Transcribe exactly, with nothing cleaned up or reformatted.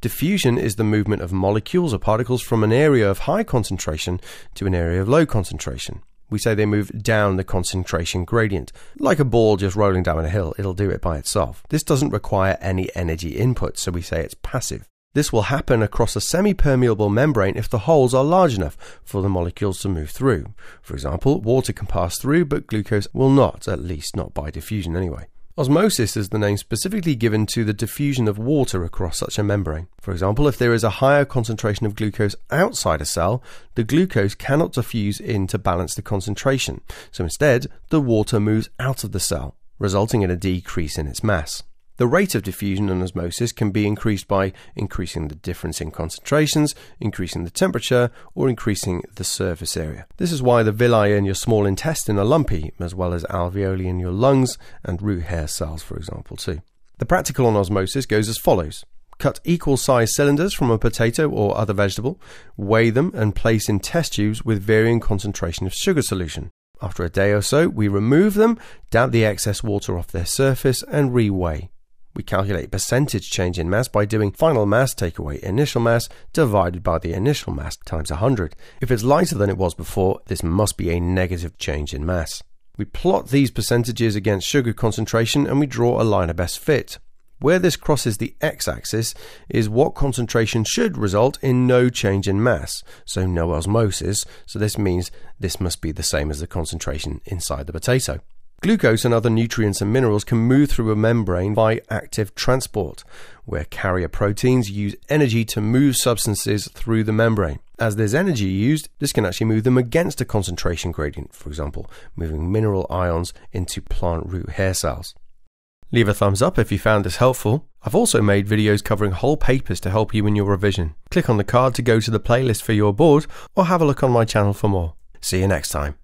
Diffusion is the movement of molecules or particles from an area of high concentration to an area of low concentration. We say they move down the concentration gradient. Like a ball just rolling down a hill, it'll do it by itself. This doesn't require any energy input, so we say it's passive. This will happen across a semi-permeable membrane if the holes are large enough for the molecules to move through. For example, water can pass through, but glucose will not, at least not by diffusion anyway. Osmosis is the name specifically given to the diffusion of water across such a membrane. For example, if there is a higher concentration of glucose outside a cell, the glucose cannot diffuse in to balance the concentration, so instead the water moves out of the cell, resulting in a decrease in its mass. The rate of diffusion and osmosis can be increased by increasing the difference in concentrations, increasing the temperature, or increasing the surface area. This is why the villi in your small intestine are lumpy, as well as alveoli in your lungs and root hair cells, for example, too. The practical on osmosis goes as follows. Cut equal-sized cylinders from a potato or other vegetable, weigh them, and place in test tubes with varying concentration of sugar solution. After a day or so, we remove them, damp the excess water off their surface, and re-weigh. We calculate percentage change in mass by doing final mass take away initial mass divided by the initial mass times one hundred. If it's lighter than it was before, this must be a negative change in mass. We plot these percentages against sugar concentration and we draw a line of best fit. Where this crosses the x-axis is what concentration should result in no change in mass, so no osmosis, so this means this must be the same as the concentration inside the potato. Glucose and other nutrients and minerals can move through a membrane by active transport, where carrier proteins use energy to move substances through the membrane. As there's energy used, this can actually move them against a concentration gradient, for example, moving mineral ions into plant root hair cells. Leave a thumbs up if you found this helpful. I've also made videos covering whole papers to help you in your revision. Click on the card to go to the playlist for your board, or have a look on my channel for more. See you next time.